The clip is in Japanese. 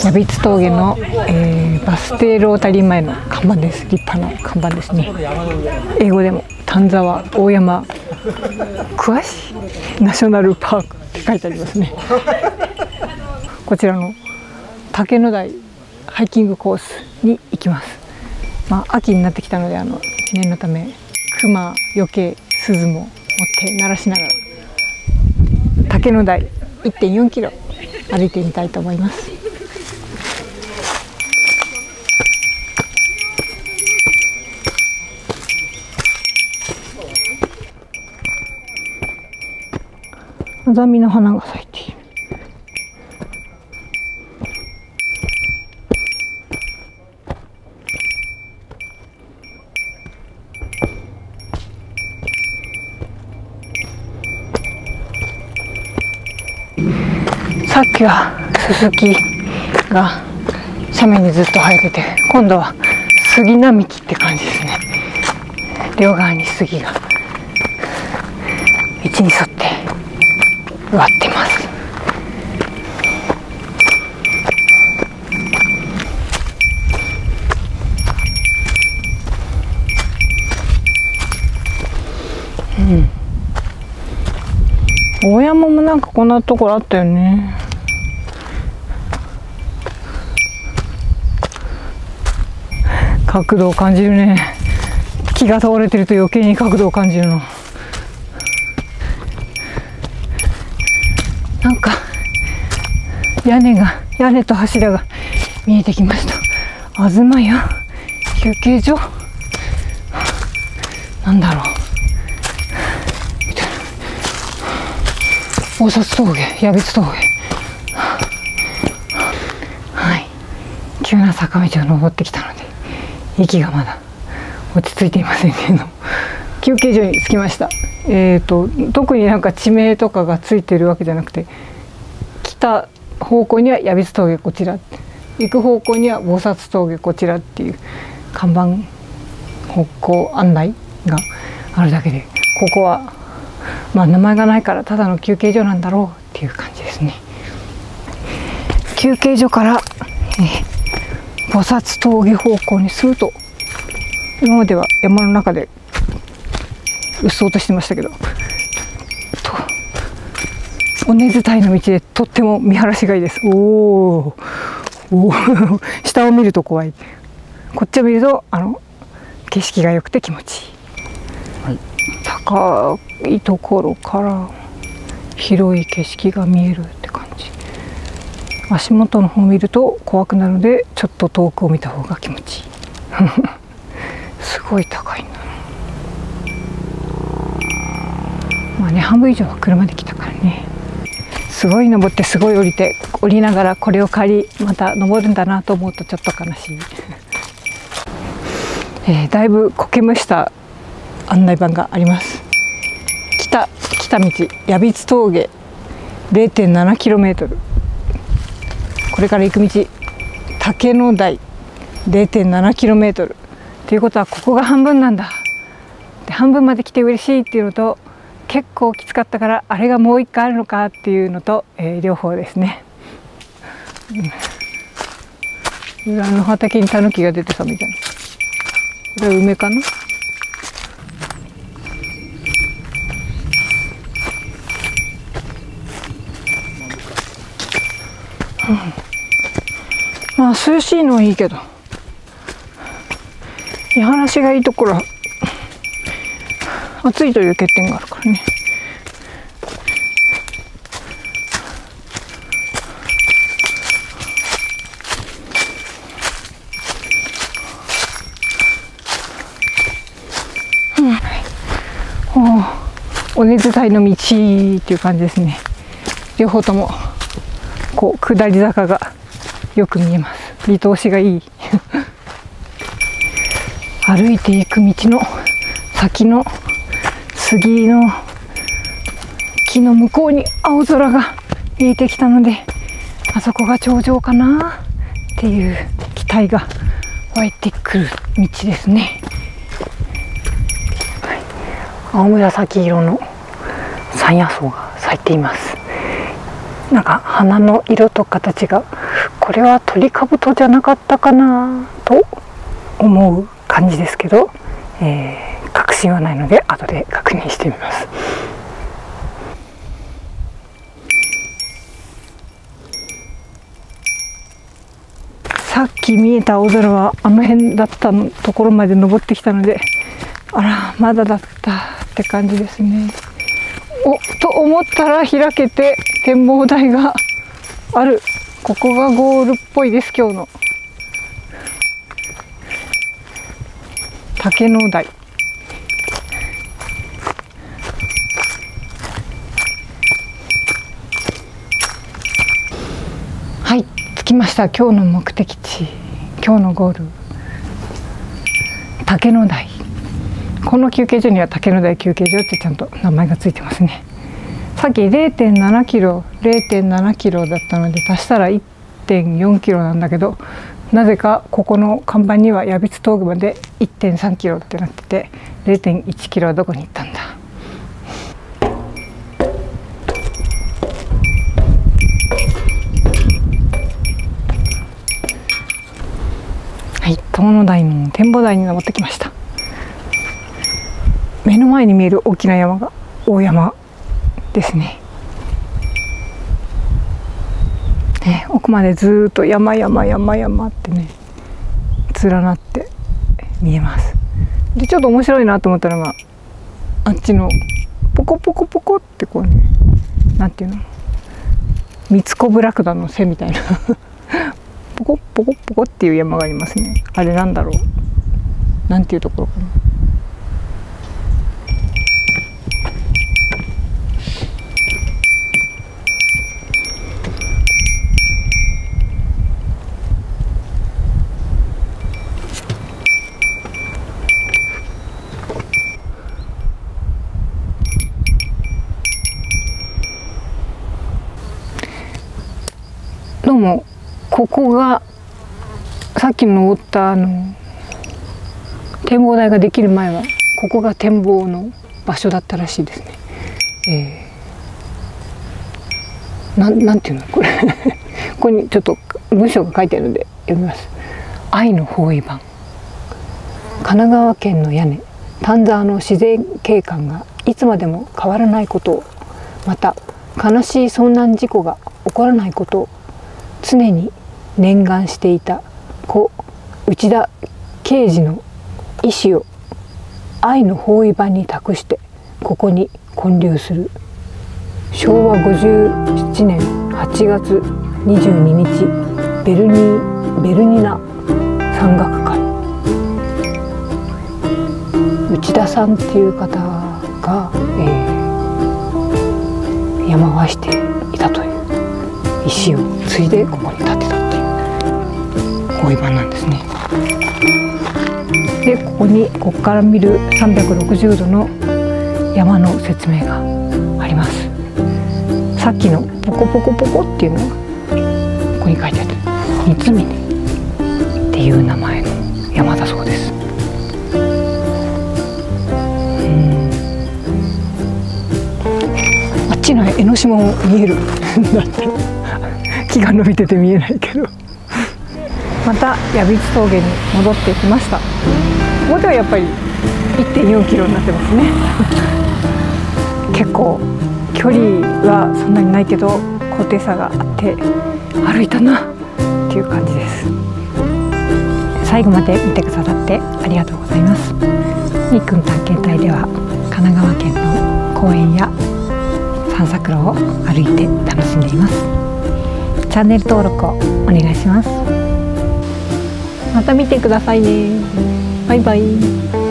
矢櫃峠の、バス停ロータリー前の看板です。立派な看板ですね。英語でも丹沢大山桑志ナショナルパークって書いてありますね。こちらの竹の台ハイキングコースに行きます。まあ、秋になってきたので念のため熊よけ鈴も持って鳴らしながら竹の台 1.4 キロ歩いてみたいと思います。アザミの花が咲いている。さっきはススキが斜面にずっと生えてて、今度は杉並木って感じですね。両側に杉が道に沿って植わってます。大山もなんかこんなところあったよね。角度を感じるね。木が倒れてると余計に角度を感じるの。なんか屋根と柱が見えてきました。東屋休憩所なんだろう。大札峠、矢櫃峠。はい、急な坂道を登ってきたので息がまだ落ち着いていませんけど、休憩所に着きました。特になんか地名とかがついてるわけじゃなくて、来た方向には矢櫃峠こちら、行く方向には大札峠こちらっていう看板、方向案内があるだけで、ここはまあ名前がないからただの休憩所なんだろうっていう感じですね。休憩所から菩薩峠方向にすると、今までは山の中でうっそうとしてましたけど、尾根伝いの道でとっても見晴らしがいいです。おお下を見ると怖い、こっちを見ると景色が良くて気持ちいい。高いところから広い景色が見えるって感じ。足元の方を見ると怖くなるので、ちょっと遠くを見た方が気持ちいい。すごい高いんだな。まあね、半分以上は車で来たからね。すごい登ってすごい降りて、降りながらこれを借りまた登るんだなと思うとちょっと悲しい。だいぶこけむした案内板があります。来た道矢櫃峠 0.7km、 これから行く道竹の台 0.7km ということは、ここが半分なんだ。で、半分まで来て嬉しいっていうのと、結構きつかったからあれがもう一回あるのかっていうのと、両方ですね。裏の畑にタヌキが出てたみたいな。これは梅かな。まあ涼しいのはいいけど、見晴らしがいいところは暑いという欠点があるからね。お根伝いの道っていう感じですね。両方ともこう下り坂がよく見えます。見通しがいい。歩いていく道の先の杉の木の向こうに青空が見えてきたので、あそこが頂上かなっていう期待が湧いてくる道ですね。はい、青紫色の山野草が咲いています。なんか花の色と形が、これはトリカブトじゃなかったかなと思う感じですけど、確信はないので後で確認してみます。さっき見えた青空はあの辺だったところまで登ってきたので、あらまだだったって感じですね。おっと思ったら開けて展望台がある。ここがゴールっぽいです。今日の竹の台、はい、着きました。今日の目的地、今日のゴール、竹の台。この休憩所には竹の台休憩所ってちゃんと名前がついてますね。さっき 0.7キロだったので足したら 1.4 キロなんだけど、なぜかここの看板には矢櫃峠まで 1.3 キロってなってて、 0.1 キロはどこに行ったんだ。はい、遠野台の展望台に登ってきました。目の前に見える大きな山が大山ですね。奥までずっと山ってね連なって見えます。でちょっと面白いなと思ったのが、あっちのポコポコポコってこうね、なんていうの、ミツコブラクダの背みたいなポコポコポコっていう山がありますね。あれなんだろう、なんていうところかな。どうもここがさっき登った展望台ができる前はここが展望の場所だったらしいですね。なんていうのこれここにちょっと文章が書いてあるので読みます。愛の包囲盤、神奈川県の屋根丹沢の自然景観がいつまでも変わらないことを、また悲しい遭難事故が起こらないことを常に念願していた故内田啓二の遺志を愛の包囲盤に託してここに建立する。昭和57年8月22日ベルニナ山岳会。内田さんっていう方が、山を愛していたという石を継いでここに建てたっていう包囲盤なんですね。でここに、ここから見る360度の山の説明があります。さっきのポコポコポコっていうのがここに書いてある三峰っていう名前の山だそうです。あっちの江ノ島も見えるんだって木が伸びてて見えないけどまた矢櫃峠に戻ってきました。ここではやっぱり 1.4 キロになってますね結構距離はそんなにないけど高低差があって歩いたなっていう感じです。最後まで見てくださってありがとうございます。みっくん探検隊では神奈川県の公園や散策路を歩いて楽しんでいます。チャンネル登録をお願いします。また見てくださいね。バイバイ。